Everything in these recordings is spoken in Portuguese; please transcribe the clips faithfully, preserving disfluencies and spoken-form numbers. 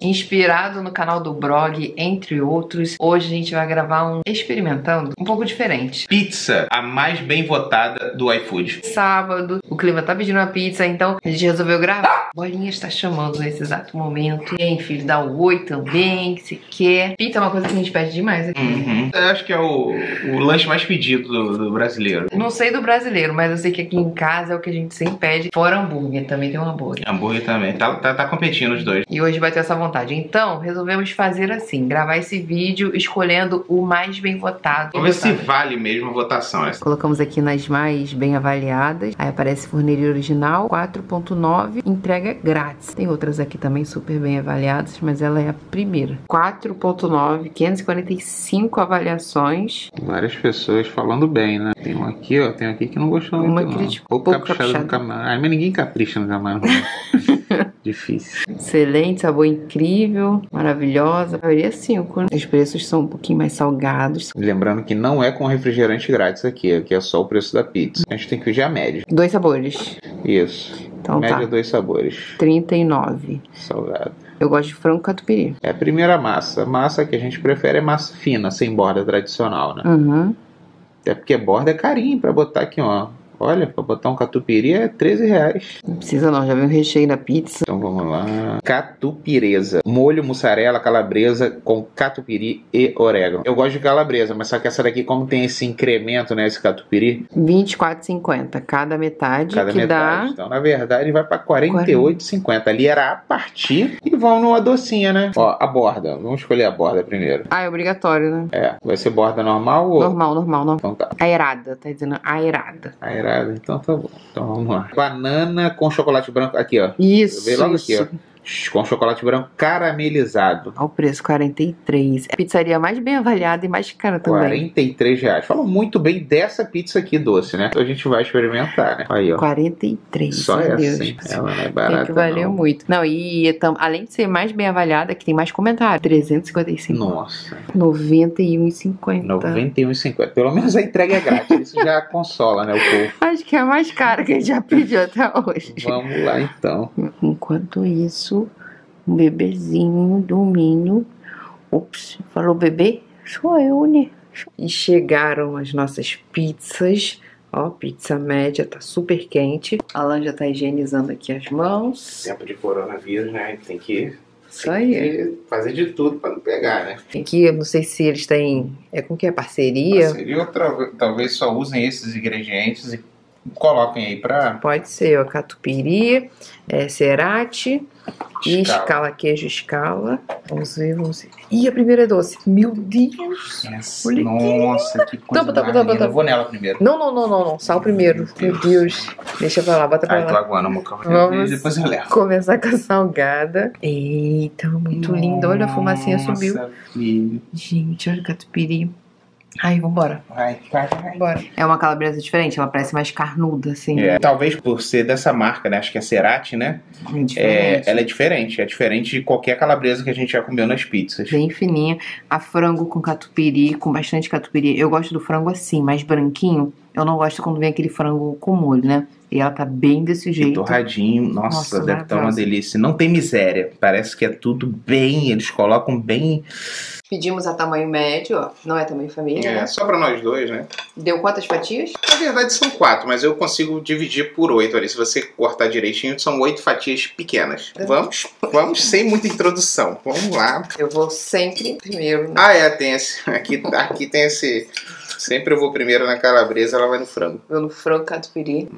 Inspirado no canal do Brogui, entre outros, hoje a gente vai gravar um experimentando um pouco diferente. Pizza, a mais bem votada do iFood. Sábado, o clima tá pedindo uma pizza, então a gente resolveu gravar. Bolinha está chamando nesse exato momento. E aí, filho, dá o oi também, que se quer. Pizza é uma coisa que a gente pede demais aqui. Uhum. Eu acho que é o, o lanche mais pedido do, do brasileiro. Não sei do brasileiro, mas eu sei que aqui em casa é o que a gente sempre pede. Fora hambúrguer, também tem um hambúrguer. Hambúrguer também, tá, tá, tá competindo os dois. E hoje vai ter essa vontade. Então, resolvemos fazer assim, gravar esse vídeo escolhendo o mais bem votado. Vamos ver se vale mesmo a votação essa. Colocamos aqui nas mais bem avaliadas. Aí aparece Forneira Original, quatro ponto nove, entrega grátis. Tem outras aqui também super bem avaliadas, mas ela é a primeira. quatro ponto nove, quinhentas e quarenta e cinco avaliações. Várias pessoas falando bem, né? Tem um aqui, ó, tem um aqui que não gostou muito. Uma crítica um pouco caprichada. Ai, mas ninguém capricha no camarão. Difícil. Excelente, sabor incrível, maravilhosa. A maioria é cinco, né? Os preços são um pouquinho mais salgados. Lembrando que não é com refrigerante grátis aqui, aqui é só o preço da pizza. A gente tem que pedir a média. Dois sabores. Isso. Então, média tá. Dois sabores. trinta e nove. Salgado. Eu gosto de frango catupiry. É a primeira massa. A massa que a gente prefere é massa fina, sem borda tradicional, né? Uhum. Até porque borda é carinho pra botar aqui, ó. Olha, pra botar um catupiry é treze reais. Não precisa não, já vem o recheio da pizza. Então vamos lá. Catupireza. Molho, mussarela, calabresa com catupiry e orégano. Eu gosto de calabresa, mas só que essa daqui, como tem esse incremento, né, esse catupiry? vinte e quatro reais e cinquenta centavos cada metade. Cada que metade. Dá... Então, na verdade, vai pra quarenta e oito reais e cinquenta centavos. Ali era a partir e vão numa docinha, né? Ó, a borda. Vamos escolher a borda primeiro. Ah, é obrigatório, né? É. Vai ser borda normal ou... Normal, normal, normal. Então tá. Aerada, tá dizendo aerada. Aerada. Então tá bom. Então vamos lá. Banana com chocolate branco. Aqui, ó. Isso. Veio logo isso. Aqui, ó. Com chocolate branco caramelizado. Ao preço quarenta e três reais. É a pizzaria mais bem avaliada e mais cara também. quarenta e três reais. Falam muito bem dessa pizza aqui doce, né? Então a gente vai experimentar, né? Aí, ó. quarenta e três reais. Só essa, Deus, hein? Ela não é barata, é que valeu não. Muito. Não, e além de ser mais bem avaliada, que tem mais comentário. trezentos e cinquenta e cinco reais. Nossa. noventa e um reais e cinquenta centavos. noventa e um reais e cinquenta centavos. Pelo menos a entrega é grátis. Isso já consola, né? O povo. Acho que é a mais cara que a gente já pediu até hoje. Vamos lá, então. Enquanto isso, um bebezinho dormindo. Ops, falou bebê? Sou eu, né? E chegaram as nossas pizzas. Ó, pizza média, tá super quente. Alan já tá higienizando aqui as mãos. Tempo de coronavírus, né? A gente tem que, Isso tem aí. que fazer de tudo pra não pegar, né? Aqui, eu não sei se eles têm... É com que é? Parceria? Parceria, talvez só usem esses ingredientes e coloquem aí pra... Pode ser, ó, catupiry, é, ceratti... E escala. escala, queijo escala. Vamos ver, vamos ver. Ih, a primeira é doce. Meu Deus! Yes. Olha nossa, que, que coisa. Tampa, tampa, tampa, tampa. Eu vou nela primeiro. Não, não, não, não, não. Sal primeiro. Meu Deus. Meu Deus. Deixa pra lá, bota pra Ai, lá. Aguando, vamos depois eu levo. Começar com a salgada. Eita, muito nossa, lindo. Olha, a fumacinha subiu. Filho. Gente, olha o catupiry. Ai, vambora. Ai, vai, vai. Bora. É uma calabresa diferente, ela parece mais carnuda, assim. É, talvez por ser dessa marca, né? Acho que é Ceratti, né? É, ela é diferente, é diferente de qualquer calabresa que a gente já comeu nas pizzas. Bem fininha. A frango com catupiry, com bastante catupiry. Eu gosto do frango assim, mais branquinho. Eu não gosto quando vem aquele frango com molho, né? E ela tá bem desse jeito. E torradinho. Nossa, Nossa deve maravilha. Estar uma delícia. Não tem miséria. Parece que é tudo bem. Eles colocam bem... Pedimos a tamanho médio, ó. Não é tamanho família, É, né? só pra nós dois, né? Deu quantas fatias? Na verdade são quatro, mas eu consigo dividir por oito ali. Se você cortar direitinho, são oito fatias pequenas. Eu vamos, vamos sem muita introdução. Vamos lá. Eu vou sempre primeiro. Né? Ah, é, tem esse. Aqui, aqui tem esse... Sempre eu vou primeiro na calabresa, ela vai no frango. Eu no frango catupiry.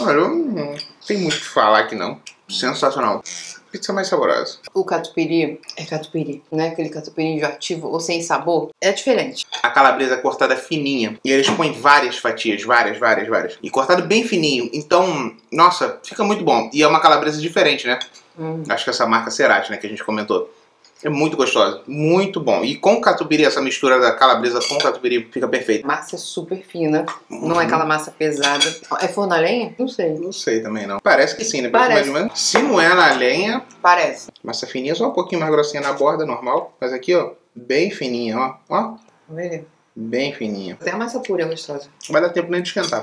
Olha, não tem muito o que falar aqui não. Sensacional. Pizza mais saborosa. O catupiry é catupiry, não é aquele catupiry ativo ou sem sabor. É diferente. A calabresa é cortada fininha. E eles põem várias fatias, várias, várias, várias. E cortado bem fininho. Então, nossa, fica muito bom. E é uma calabresa diferente, né? Hum. Acho que essa marca Ceratti, né, que a gente comentou. É muito gostosa, muito bom. E com catupiry, essa mistura da calabresa com catupiry fica perfeita. Massa super fina, uhum. Não é aquela massa pesada. É forno a lenha? Não sei. Não sei também não. Parece que sim, né? Parece. Mas, se não é na lenha... Parece. Massa fininha, só um pouquinho mais grossinha na borda, normal. Mas aqui, ó, bem fininha, ó. Ó. Vamos ver. bem fininha. Até a massa pura é gostosa. Vai dar tempo nem de esquentar.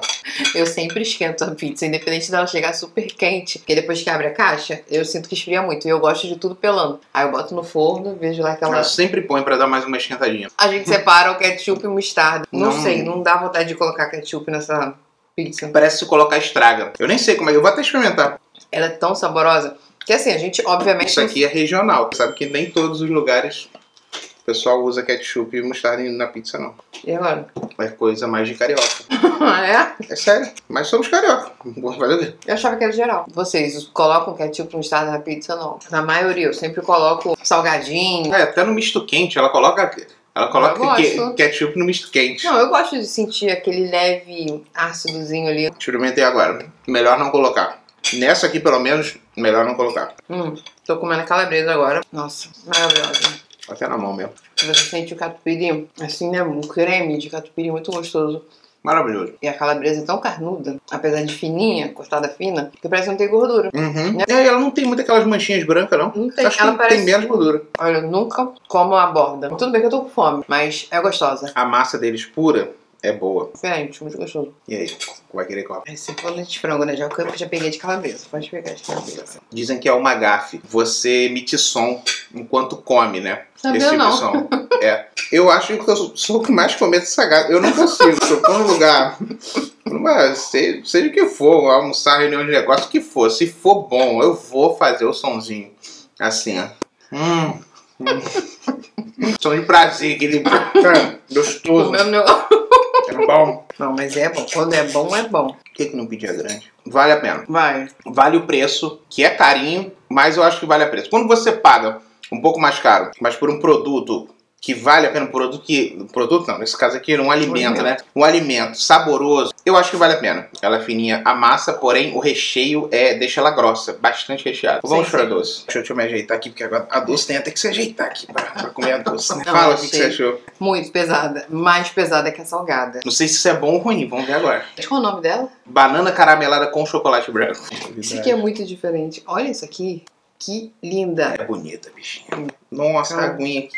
Eu sempre esquento a pizza, independente dela chegar super quente. Porque depois que abre a caixa, eu sinto que esfria muito. E eu gosto de tudo pelando. Aí eu boto no forno, vejo lá aquela... Eu sempre põe pra dar mais uma esquentadinha. A gente separa o ketchup e mostarda. Não, não sei, não dá vontade de colocar ketchup nessa pizza. Parece que colocar estraga. Eu nem sei como é que eu vou até experimentar. Ela é tão saborosa. Que assim, a gente obviamente... Isso aqui é regional. Sabe que nem todos os lugares... O pessoal usa ketchup e mostarda na pizza, não. E agora? É coisa mais de carioca. É? É sério. Mas somos carioca. Vai ver. Eu achava que era geral. Vocês colocam ketchup e mostarda na pizza, não? Na maioria, eu sempre coloco salgadinho. É, até no misto quente, ela coloca... Ela coloca ketchup no misto quente. Não, eu gosto de sentir aquele leve ácidozinho ali. Experimentei agora. Melhor não colocar. Nessa aqui, pelo menos, melhor não colocar. Hum, tô comendo a calabresa agora. Nossa, maravilhosa. Até na mão mesmo. Você sente o catupiry, assim, né? Um creme de catupiry muito gostoso. Maravilhoso. E a calabresa é tão carnuda, apesar de fininha, cortada fina, que parece que não tem gordura. Uhum. Né? É, ela não tem muito aquelas manchinhas brancas, não. Não tem. Acho ela que parece... tem menos gordura. Olha, eu nunca como a borda. Tudo bem que eu tô com fome, mas é gostosa. A massa deles pura é boa. Diferente, muito gostoso. E aí? Vai querer comer? Esse polenta de frango, né? Já que eu já peguei de calabresa. Pode pegar de calabresa. Dizem que é uma gafe. Você emite som enquanto come, né? Sabia esse tipo não. De som. É. Eu acho que eu sou, sou o que mais come dessa gafe. Eu não consigo. Se eu for num lugar, numa, seja, seja o que for, almoçar, reunião de negócio, o que for. Se for bom, eu vou fazer o sonzinho. Assim, ó. Hum. hum. Som de prazer, aquele gostoso. É bom. Não, mas é bom. Quando é bom, é bom. Por que que não pedir a grande? Vale a pena. Vai. Vale o preço, que é carinho, mas eu acho que vale a preço. Quando você paga um pouco mais caro, mas por um produto que vale a pena, um produto que... Produto não, nesse caso aqui era um alimento, né? Um alimento saboroso. Eu acho que vale a pena. Ela é fininha a massa, porém o recheio é... Deixa ela grossa, bastante recheada. Vamos para a doce. Deixa eu, deixa eu me ajeitar aqui, porque agora a doce tem até que se ajeitar aqui pra, pra comer a doce, né? Não, fala o que, que você achou. Muito pesada. Mais pesada que a salgada. Não sei se isso é bom ou ruim, vamos ver agora. Qual é o nome dela? Banana caramelada com chocolate branco. Isso aqui é muito diferente. Olha isso aqui. Que linda. É bonita, bichinha. Nossa, a aguinha aqui.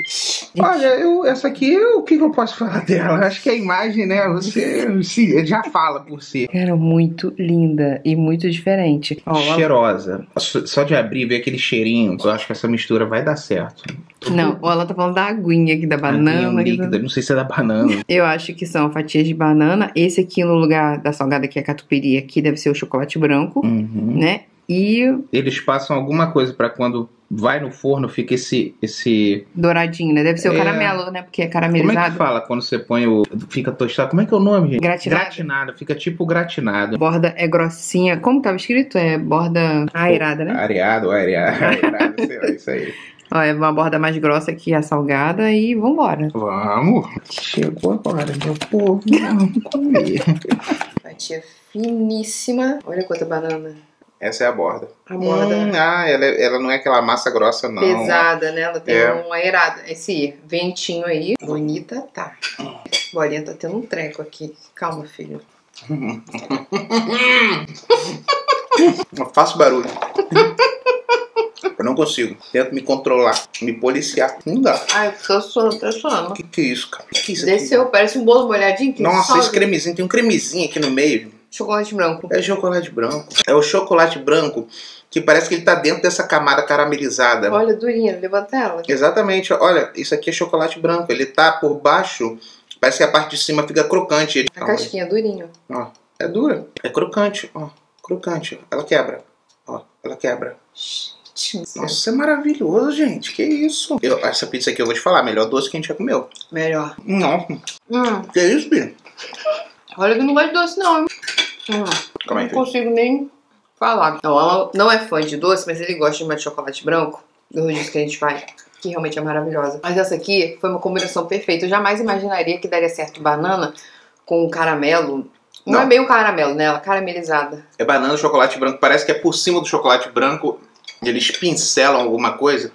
Olha, eu, essa aqui, eu, o que eu posso falar dela? Acho que a imagem, né, você se, já fala por si. Era muito linda e muito diferente. Oh, cheirosa. Só de abrir e ver aquele cheirinho, eu acho que essa mistura vai dar certo. Não, o Alan tá falando da aguinha aqui, da banana. Líquida, não sei se é da banana. Eu acho que são fatias de banana. Esse aqui no lugar da salgada, que é a catupiry, aqui deve ser o chocolate branco, uhum. Né? E eles passam alguma coisa pra quando vai no forno fica esse... esse... Douradinho, né? Deve ser é... o caramelo, né? Porque é caramelizado. Como é que fala quando você põe o... Fica tostado. Como é que é o nome, gente? Gratinado. Gratinado. Fica tipo gratinado. Borda é grossinha. Como tava escrito? É borda aerada, né? Areado, areado, areado, sei lá, isso aí. Ó, é uma borda mais grossa que a salgada e vambora. Vamos. Chegou agora, meu povo. Vamos comer. Fatia finíssima. Olha quanta banana. Essa é a borda. A borda. Hum, ah, ela, ela não é aquela massa grossa, não. Pesada, né? Ela tem é. um aerado. Esse ventinho aí. Bonita, tá. Bolinha tá tendo um treco aqui. Calma, filho. Eu faço barulho. Eu não consigo. Tento me controlar, me policiar. Não dá. Ai, tô suando, tô suando. Que que é isso, cara? Que que é isso aqui? Desceu, parece um bolo molhadinho. Que nossa, sobe. Esse cremezinho. Tem um cremezinho aqui no meio. Chocolate branco. É chocolate branco. É o chocolate branco que parece que ele tá dentro dessa camada caramelizada. Olha, durinha, levanta ela. Exatamente. Olha, isso aqui é chocolate branco. Ele tá por baixo, parece que a parte de cima fica crocante. A Calma. casquinha é durinha. Ó, é dura. É crocante, ó. Crocante. Ela quebra. Ó, ela quebra. Nossa, isso é maravilhoso, gente. Que isso? Eu, essa pizza aqui eu vou te falar. Melhor doce que a gente já comeu. Melhor. Nossa. Hum. Que isso, filho? Olha que não gosto de doce, não. Hum, Como é que não consigo nem falar. Então, ela não é fã de doce, mas ele gosta de uma de chocolate branco, do rodízio que a gente faz, que realmente é maravilhosa. Mas essa aqui foi uma combinação perfeita. Eu jamais imaginaria que daria certo banana com caramelo. Não, não é meio caramelo, né? Ela caramelizada. É banana, chocolate branco. Parece que é por cima do chocolate branco. Eles pincelam alguma coisa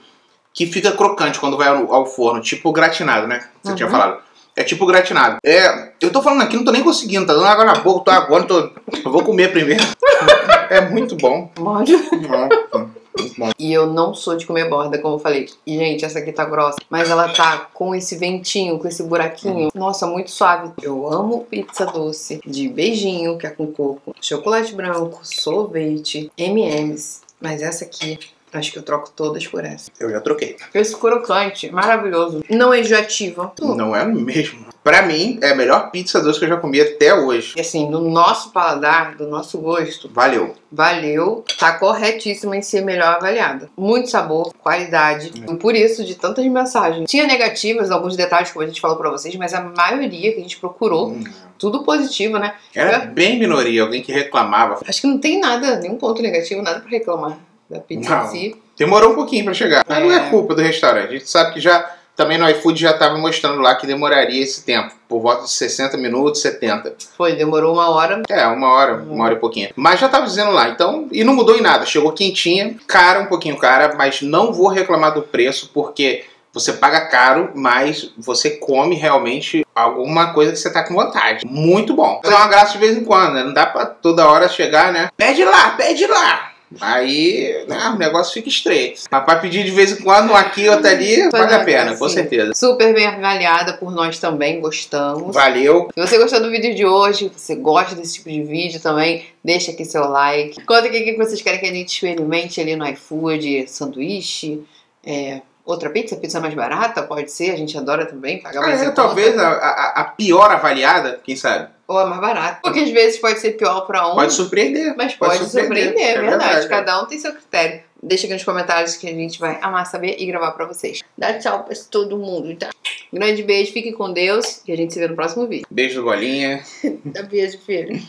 que fica crocante quando vai ao, ao forno. Tipo gratinado, né? Você uhum. tinha falado. É tipo gratinado. É, eu tô falando aqui, não tô nem conseguindo, tá dando água na boca, tô agora, tô, eu vou comer primeiro. É muito bom. Morde. E eu não sou de comer borda, como eu falei. E, gente, essa aqui tá grossa. Mas ela tá com esse ventinho, com esse buraquinho. Nossa, muito suave. Eu amo pizza doce de beijinho, que é com coco, chocolate branco, sorvete, M e M's. Mas essa aqui... acho que eu troco todas por essa. Eu já troquei. Esse crocante, maravilhoso. Não é enjoativa. Não é mesmo. Pra mim, é a melhor pizza doce que eu já comi até hoje. E assim, do nosso paladar, do nosso gosto. Valeu. Valeu. Tá corretíssima em ser melhor avaliada. Muito sabor, qualidade. É. E por isso, de tantas mensagens. Tinha negativas, alguns detalhes que a gente falou pra vocês, mas a maioria que a gente procurou... Hum. Tudo positivo, né? Era eu... bem minoria, alguém que reclamava. Acho que não tem nada, nenhum ponto negativo, nada pra reclamar. Da pizza não, em si. Demorou um pouquinho pra chegar. Mas é. Não é culpa do restaurante. A gente sabe que já também no iFood já tava mostrando lá que demoraria esse tempo. Por volta de sessenta minutos, setenta. Foi, demorou uma hora. É, uma hora, uhum. uma hora e pouquinho. Mas já tava dizendo lá, então... E não mudou em nada. Chegou quentinha, cara, um pouquinho cara. Mas não vou reclamar do preço, porque... você paga caro, mas você come realmente alguma coisa que você tá com vontade. Muito bom. É uma graça de vez em quando, né? Não dá pra toda hora chegar, né? Pede lá, pede lá! Aí, né, o negócio fica estreito. Mas pra pedir de vez em quando, aqui ou ali, vale a pena, assim, com certeza. Super bem avaliada por nós também, gostamos. Valeu! Se você gostou do vídeo de hoje, se você gosta desse tipo de vídeo também, deixa aqui seu like. Conta aqui o que vocês querem que a gente experimente ali no iFood, sanduíche, é... outra pizza, pizza mais barata, pode ser, a gente adora também, pagar mais ah, é, talvez a, a, a pior avaliada, quem sabe? Ou a mais barata. Porque às vezes pode ser pior pra um. Pode surpreender. Mas pode, pode surpreender, surpreender, é verdade. verdade. Cada um tem seu critério. Deixa aqui nos comentários que a gente vai amar saber e gravar pra vocês. Dá tchau pra todo mundo, tá? Grande beijo, fiquem com Deus e a gente se vê no próximo vídeo. Beijo, bolinha. Dá beijo, filho.